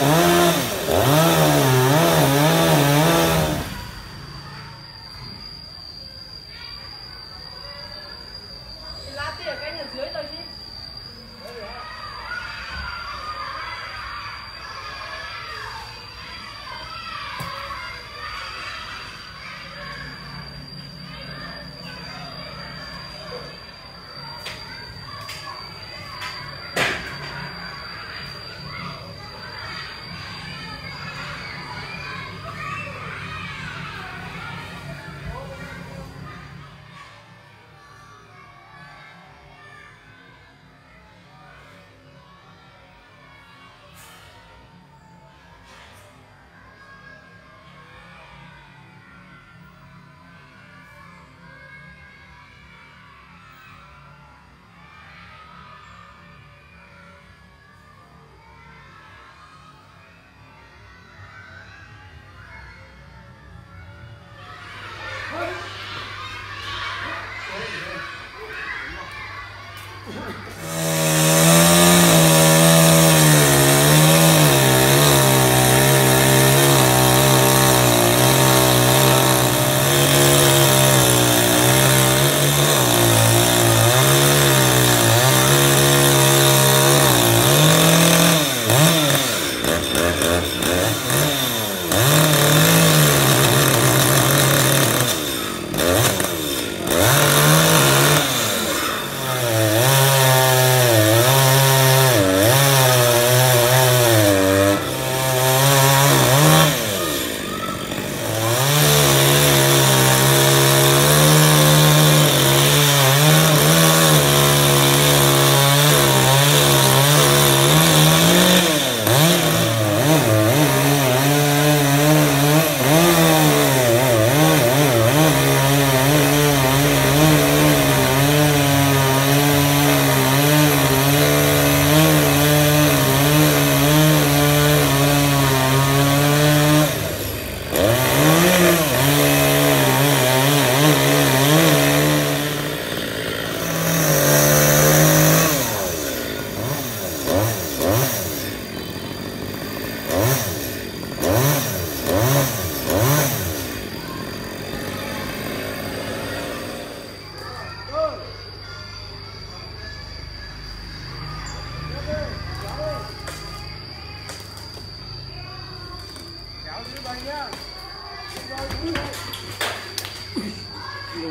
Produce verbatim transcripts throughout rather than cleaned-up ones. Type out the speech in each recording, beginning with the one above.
Oh,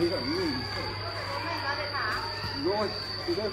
Rồi, rồi, rồi.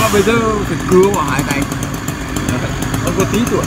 mà bây giờ phải cứu vào hai tay, nó có tí tuổi.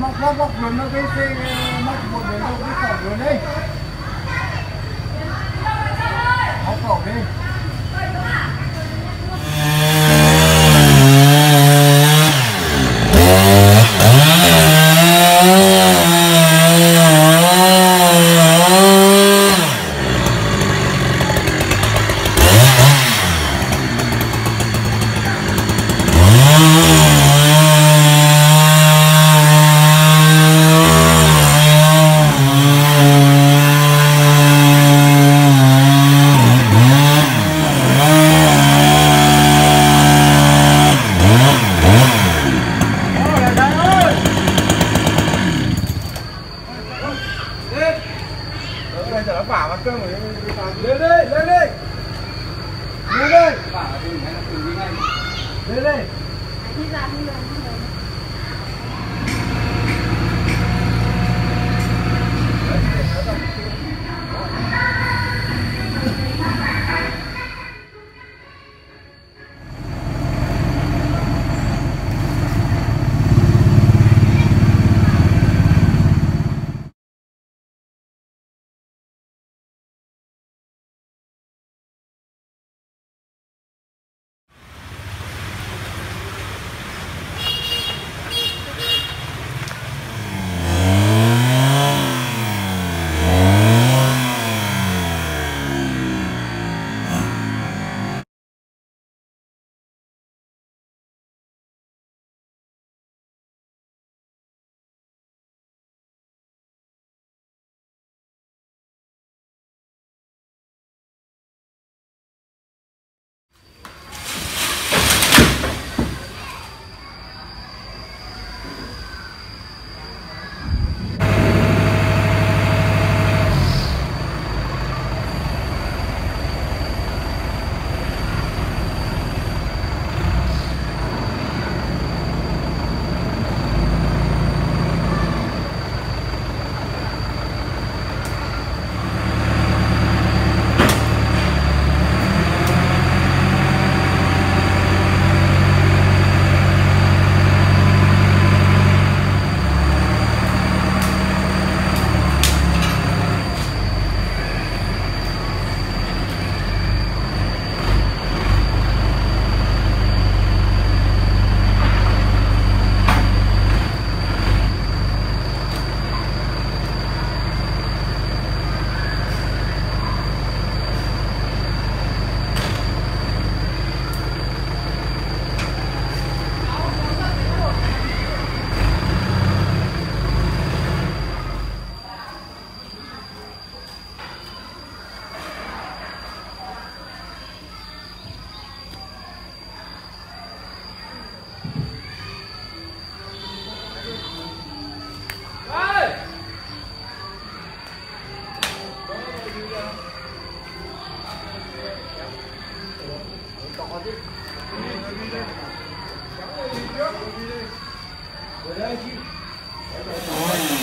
Móc móc móc vườn nó cái cái móc một vườn nó cái cỏ vườn đấy, móc cỏ đi. Where are you?